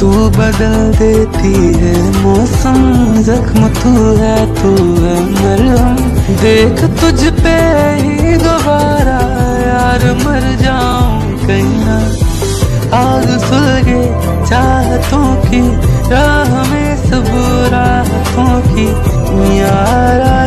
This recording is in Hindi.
तू बदल देती है मौसम, जख्म तू है मरहम। देख तुझ पे ही दोबारा यार मर जाऊं कहीं ना, आग सुलगे चाहतों की राह में, सब राहतों की यारा।